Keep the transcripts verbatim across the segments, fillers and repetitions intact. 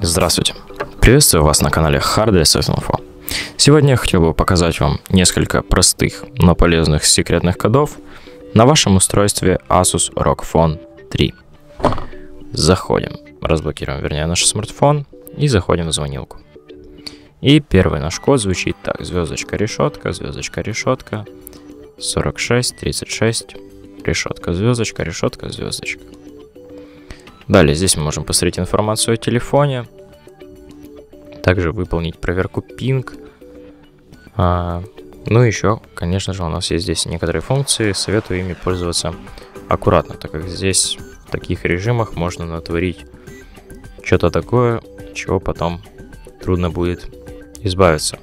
Здравствуйте! Приветствую вас на канале HardReset Info. Сегодня я хотел бы показать вам несколько простых, но полезных секретных кодов на вашем устройстве ASUS ROG Phone три. Заходим, разблокируем, вернее, наш смартфон и заходим в звонилку. И первый наш код звучит так: звездочка, решетка, звездочка, решетка. сорок шесть, тридцать шесть, решетка, звездочка, решетка, звездочка. Далее здесь мы можем посмотреть информацию о телефоне, также выполнить проверку пинг. А, ну и еще, конечно же, у нас есть здесь некоторые функции, советую ими пользоваться аккуратно, так как здесь в таких режимах можно натворить что-то такое, чего потом трудно будет избавиться.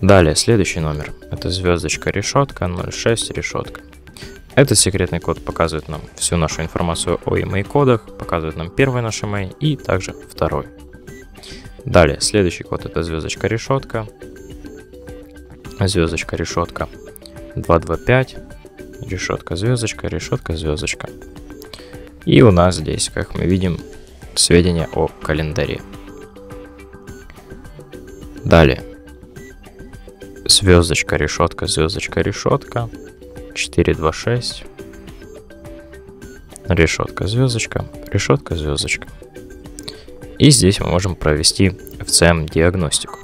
Далее, следующий номер. Это звездочка, решетка, ноль шесть, решетка. Этот секретный код показывает нам всю нашу информацию о и мей кодах, показывает нам первый наш и мей и также второй. Далее, следующий код это звездочка, решетка, звездочка, решетка, два два пять, решетка, звездочка, решетка, звездочка. И у нас здесь, как мы видим, сведения о календаре. Далее. Звездочка, решетка, звездочка, решетка, четыре два шесть, решетка, звездочка, решетка, звездочка. И здесь мы можем провести эф си эм-диагностику.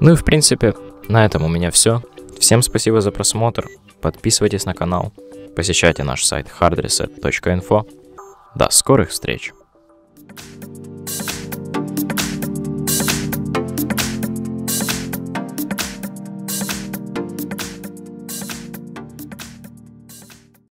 Ну и в принципе на этом у меня все. Всем спасибо за просмотр, подписывайтесь на канал, посещайте наш сайт hardreset точка info. До скорых встреч!